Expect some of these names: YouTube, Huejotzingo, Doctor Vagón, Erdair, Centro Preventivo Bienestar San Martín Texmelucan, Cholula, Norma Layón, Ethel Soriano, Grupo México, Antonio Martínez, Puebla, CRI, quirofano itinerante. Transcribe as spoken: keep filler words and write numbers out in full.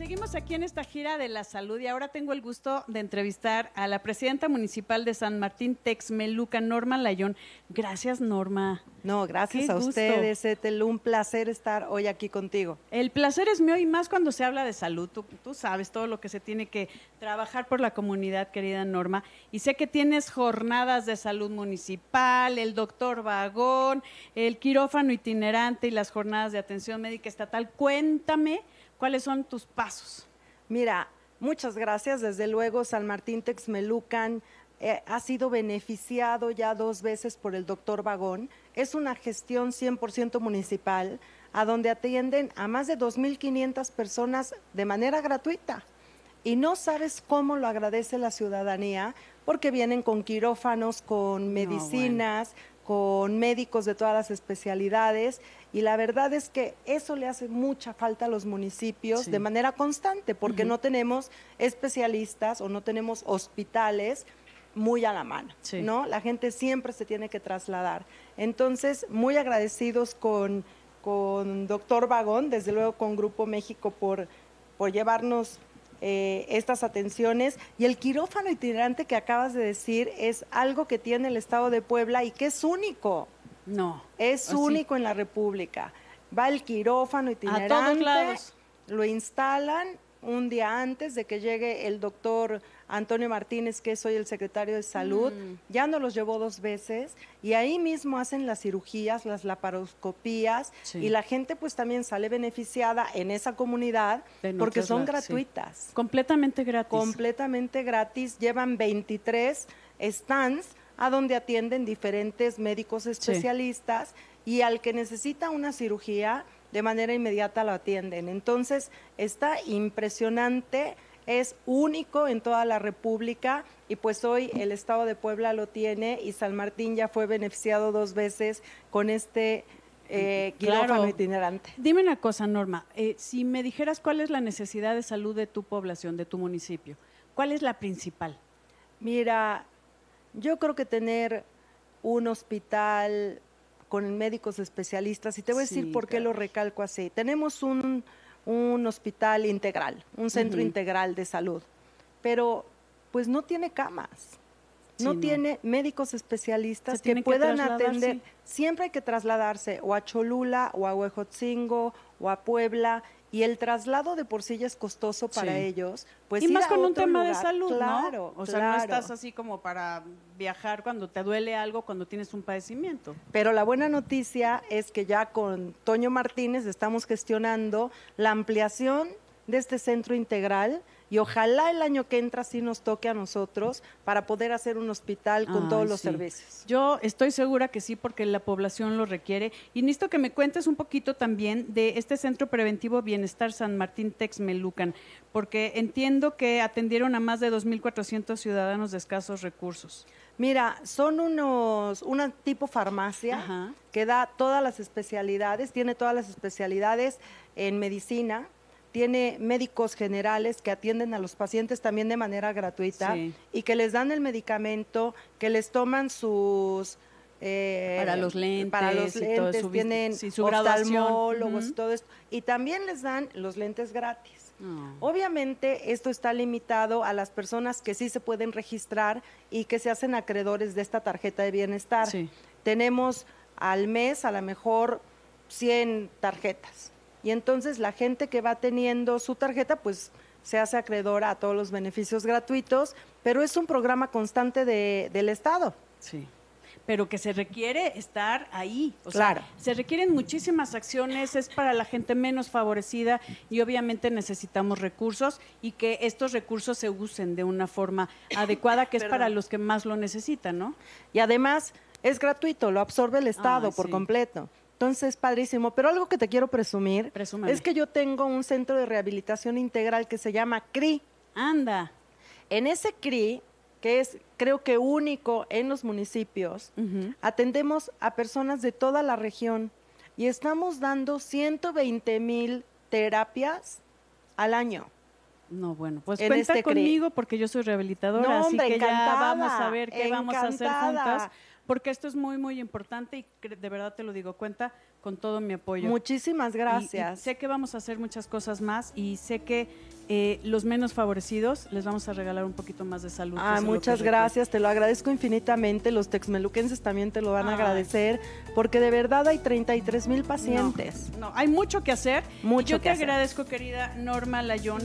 Seguimos aquí en esta gira de la salud y ahora tengo el gusto de entrevistar a la presidenta municipal de San Martín Texmelucan, Norma Layón. Gracias, Norma. No, gracias Qué a gusto. ustedes, Etel, un placer estar hoy aquí contigo. El placer es mío y más cuando se habla de salud. Tú, tú sabes todo lo que se tiene que trabajar por la comunidad, querida Norma. Y sé que tienes jornadas de salud municipal, el doctor Vagón, el quirófano itinerante y las jornadas de atención médica estatal. Cuéntame, ¿cuáles son tus pasos? Mira, muchas gracias. Desde luego, San Martín Texmelucan eh, ha sido beneficiado ya dos veces por el doctor Vagón. Es una gestión cien por ciento municipal, a donde atienden a más de dos mil quinientas personas de manera gratuita. Y no sabes cómo lo agradece la ciudadanía, porque vienen con quirófanos, con medicinas, no, bueno. con médicos de todas las especialidades. Y la verdad es que eso le hace mucha falta a los municipios sí. de manera constante, porque uh-huh. no tenemos especialistas o no tenemos hospitales muy a la mano, sí. ¿no? La gente siempre se tiene que trasladar. Entonces, muy agradecidos con, con doctor Vagón, desde luego con Grupo México por, por llevarnos eh, estas atenciones. Y el quirófano itinerante que acabas de decir es algo que tiene el Estado de Puebla y que es único. No. Es único sí. en la República. Va el quirófano itinerante, a todos lados. Lo instalan un día antes de que llegue el doctor Antonio Martínez, que es hoy el secretario de Salud. Mm. Ya nos los llevó dos veces y ahí mismo hacen las cirugías, las laparoscopías sí. y la gente pues también sale beneficiada en esa comunidad de porque son lados, gratuitas. Sí. Completamente gratis. Completamente gratis. Llevan veintitrés stands a donde atienden diferentes médicos especialistas sí. y al que necesita una cirugía, de manera inmediata lo atienden. Entonces, está impresionante, es único en toda la República y pues hoy el Estado de Puebla lo tiene y San Martín ya fue beneficiado dos veces con este eh, quirófano claro. itinerante. Dime una cosa, Norma, eh, si me dijeras cuál es la necesidad de salud de tu población, de tu municipio, ¿cuál es la principal? Mira, yo creo que tener un hospital con médicos especialistas, y te voy a decir sí, por qué claro. lo recalco así. Tenemos un, un hospital integral, un centro uh-huh. integral de salud, pero pues no tiene camas, sí, no, no tiene médicos especialistas que puedan que atender. Siempre hay que trasladarse o a Cholula, o a Huejotzingo, o a Puebla, y el traslado de por sí ya es costoso para sí. ellos. Pues y más con un tema lugar, de salud, claro, ¿no? O claro. sea, no estás así como para viajar cuando te duele algo, cuando tienes un padecimiento. Pero la buena noticia es que ya con Toño Martínez estamos gestionando la ampliación de este centro integral y ojalá el año que entra sí nos toque a nosotros para poder hacer un hospital con ah, todos los sí. servicios. Yo estoy segura que sí, porque la población lo requiere. Y necesito que me cuentes un poquito también de este Centro Preventivo Bienestar San Martín Texmelucan, porque entiendo que atendieron a más de dos mil cuatrocientos ciudadanos de escasos recursos. Mira, son unos, una tipo farmacia Ajá. que da todas las especialidades, tiene todas las especialidades en medicina, tiene médicos generales que atienden a los pacientes también de manera gratuita sí. y que les dan el medicamento, que les toman sus… Eh, para los lentes, para los lentes y todo su, tienen sí, su oftalmólogos, uh-huh. todo esto. Y también les dan los lentes gratis. Oh. Obviamente esto está limitado a las personas que sí se pueden registrar y que se hacen acreedores de esta tarjeta de bienestar. Sí. Tenemos al mes a lo mejor cien tarjetas. Y entonces la gente que va teniendo su tarjeta, pues se hace acreedora a todos los beneficios gratuitos, pero es un programa constante de, del Estado. Sí, pero que se requiere estar ahí. O claro. sea, se requieren muchísimas acciones, es para la gente menos favorecida y obviamente necesitamos recursos y que estos recursos se usen de una forma adecuada, que es Perdón. para los que más lo necesitan, ¿no? Y además es gratuito, lo absorbe el Estado ah, por sí. completo. Entonces, padrísimo. Pero algo que te quiero presumir Presúmame. es que yo tengo un centro de rehabilitación integral que se llama C R I. Anda. En ese C R I, que es creo que único en los municipios, uh-huh. atendemos a personas de toda la región y estamos dando ciento veinte mil terapias al año. No, bueno, pues cuenta este conmigo C R I. porque yo soy rehabilitadora, no, hombre, así que ya vamos a ver qué encantada. vamos a hacer juntas. Porque esto es muy, muy importante y de verdad te lo digo, cuenta con todo mi apoyo. Muchísimas gracias. Y, y sé que vamos a hacer muchas cosas más y sé que eh, los menos favorecidos les vamos a regalar un poquito más de salud. Ah, muchas gracias, te lo agradezco infinitamente, los texmeluquenses también te lo van a agradecer, porque de verdad hay treinta y tres mil pacientes. No, no, hay mucho que hacer. Mucho que hacer. Yo te agradezco, querida Norma Layón.